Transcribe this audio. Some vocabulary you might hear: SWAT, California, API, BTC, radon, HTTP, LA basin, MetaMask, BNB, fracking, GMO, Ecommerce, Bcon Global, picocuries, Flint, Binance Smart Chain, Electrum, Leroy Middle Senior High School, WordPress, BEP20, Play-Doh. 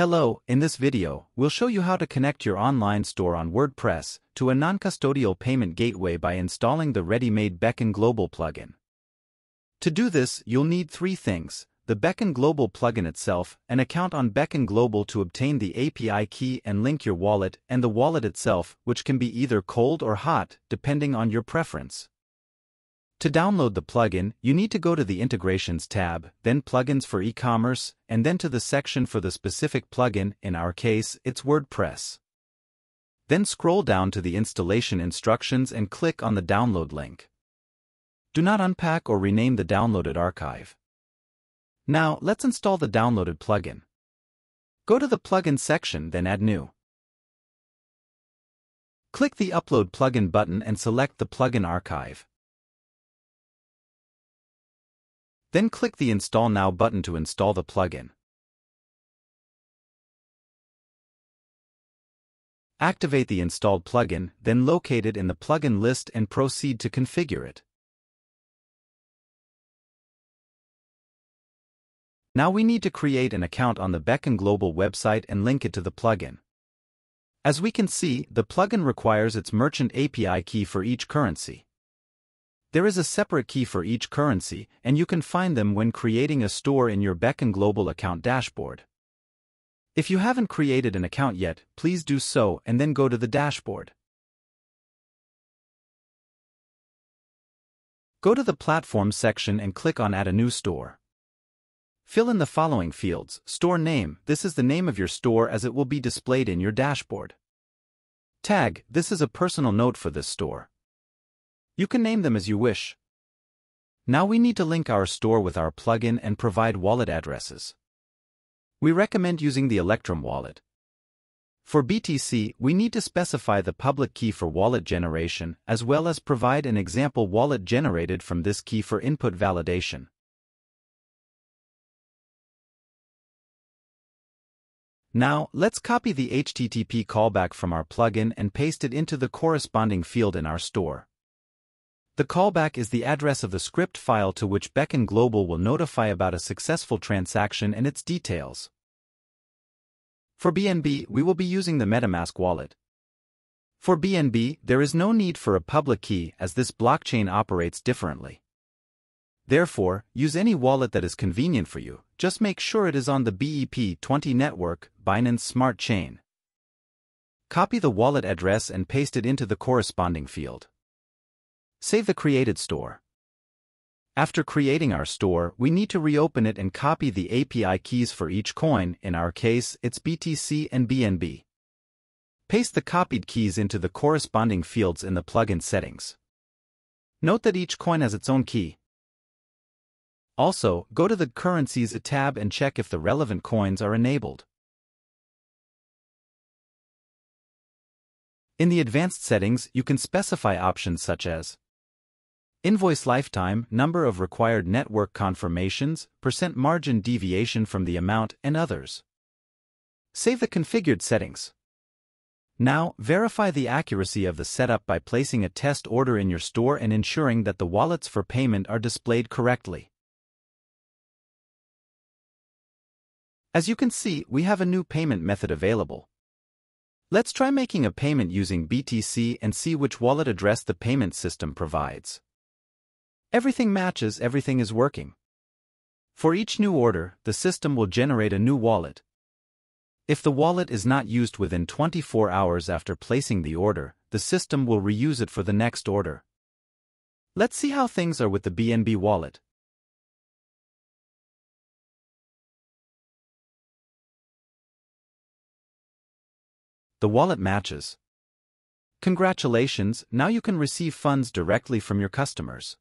Hello, in this video, we'll show you how to connect your online store on WordPress to a non-custodial payment gateway by installing the ready-made Bcon Global plugin. To do this, you'll need three things: the Bcon Global plugin itself, an account on Bcon Global to obtain the API key and link your wallet, and the wallet itself, which can be either cold or hot, depending on your preference. To download the plugin, you need to go to the Integrations tab, then Plugins for e-commerce, and then to the section for the specific plugin, in our case, it's WordPress. Then scroll down to the installation instructions and click on the download link. Do not unpack or rename the downloaded archive. Now, let's install the downloaded plugin. Go to the plugin section, then add new. Click the Upload Plugin button and select the plugin archive. Then click the Install Now button to install the plugin. Activate the installed plugin, then locate it in the plugin list and proceed to configure it. Now we need to create an account on the Bcon Global website and link it to the plugin. As we can see, the plugin requires its merchant API key for each currency. There is a separate key for each currency, and you can find them when creating a store in your Bcon Global account dashboard. If you haven't created an account yet, please do so and then go to the dashboard. Go to the Platform section and click on Add a New Store. Fill in the following fields: Store Name, this is the name of your store as it will be displayed in your dashboard. Tag, this is a personal note for this store. You can name them as you wish. Now we need to link our store with our plugin and provide wallet addresses. We recommend using the Electrum wallet. For BTC, we need to specify the public key for wallet generation as well as provide an example wallet generated from this key for input validation. Now, let's copy the HTTP callback from our plugin and paste it into the corresponding field in our store. The callback is the address of the script file to which Bcon Global will notify about a successful transaction and its details. For BNB, we will be using the MetaMask wallet. For BNB, there is no need for a public key as this blockchain operates differently. Therefore, use any wallet that is convenient for you, just make sure it is on the BEP20 network, Binance Smart Chain. Copy the wallet address and paste it into the corresponding field. Save the created store. After creating our store, we need to reopen it and copy the API keys for each coin, in our case, it's BTC and BNB. Paste the copied keys into the corresponding fields in the plugin settings. Note that each coin has its own key. Also, go to the Currencies tab and check if the relevant coins are enabled. In the advanced settings, you can specify options such as invoice lifetime, number of required network confirmations, percent margin deviation from the amount, and others. Save the configured settings. Now, verify the accuracy of the setup by placing a test order in your store and ensuring that the wallets for payment are displayed correctly. As you can see, we have a new payment method available. Let's try making a payment using BTC and see which wallet address the payment system provides. Everything matches, everything is working. For each new order, the system will generate a new wallet. If the wallet is not used within 24 hours after placing the order, the system will reuse it for the next order. Let's see how things are with the BNB wallet. The wallet matches. Congratulations, now you can receive funds directly from your customers.